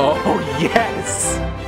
Oh, yes!